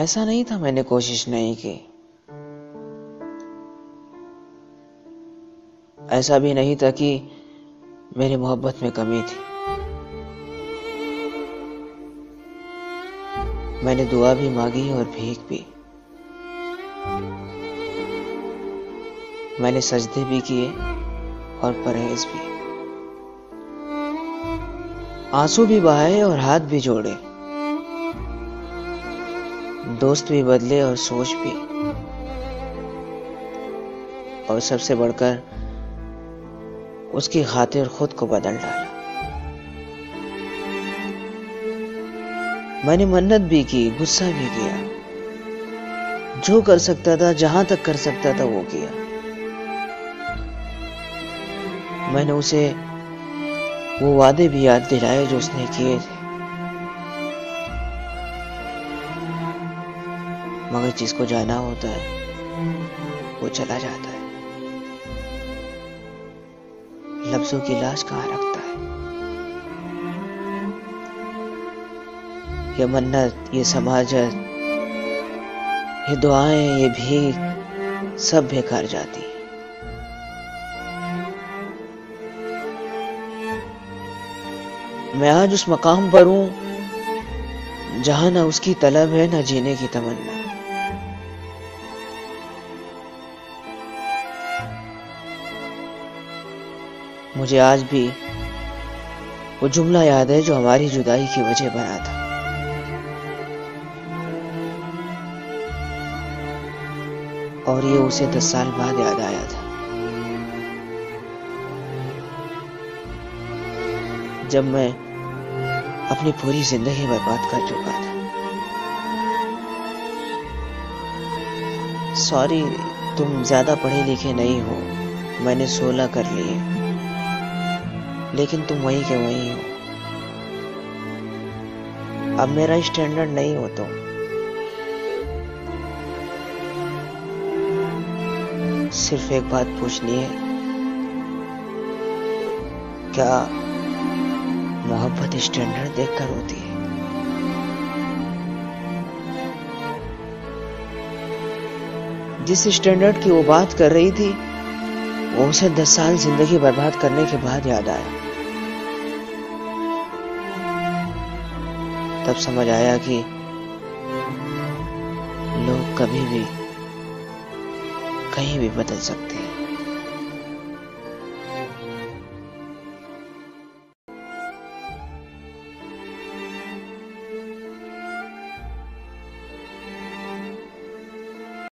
ऐसा नहीं था मैंने कोशिश नहीं की, ऐसा भी नहीं था कि मेरी मोहब्बत में कमी थी। मैंने दुआ भी मांगी और भीख भी, मैंने सजदे भी किए और परहेज भी, आंसू भी बहाए और हाथ भी जोड़े, दोस्त भी बदले और सोच भी, और सबसे बढ़कर उसकी खातिर खुद को बदल डाला। मैंने मन्नत भी की, गुस्सा भी किया, जो कर सकता था जहां तक कर सकता था वो किया। मैंने उसे वो वादे भी याद दिलाए जो उसने किए थे, मगर जिसको जाना होता है वो चला जाता है, लफ्जों की लाश कहां रखता है। ये मन्नत, ये समाजत, ये दुआएं, ये भीख सब बेकार जाती है। मैं आज उस मकाम पर हूं जहां ना उसकी तलब है ना जीने की तमन्ना। मुझे आज भी वो जुमला याद है जो हमारी जुदाई की वजह बना था। और ये उसे 10 साल बाद याद आया था, जब मैं अपनी पूरी जिंदगी बर्बाद कर चुका था। सॉरी, तुम ज्यादा पढ़े लिखे नहीं हो, मैंने 16 कर लिए, लेकिन तुम वही के वही हो। अब मेरा स्टैंडर्ड नहीं हो तुम। सिर्फ एक बात पूछनी है, क्या मोहब्बत स्टैंडर्ड देखकर होती है? जिस स्टैंडर्ड की वो बात कर रही थी वो उसे 10 साल जिंदगी बर्बाद करने के बाद याद आया। तब समझ आया कि लोग कभी भी कहीं भी बदल सकते हैं।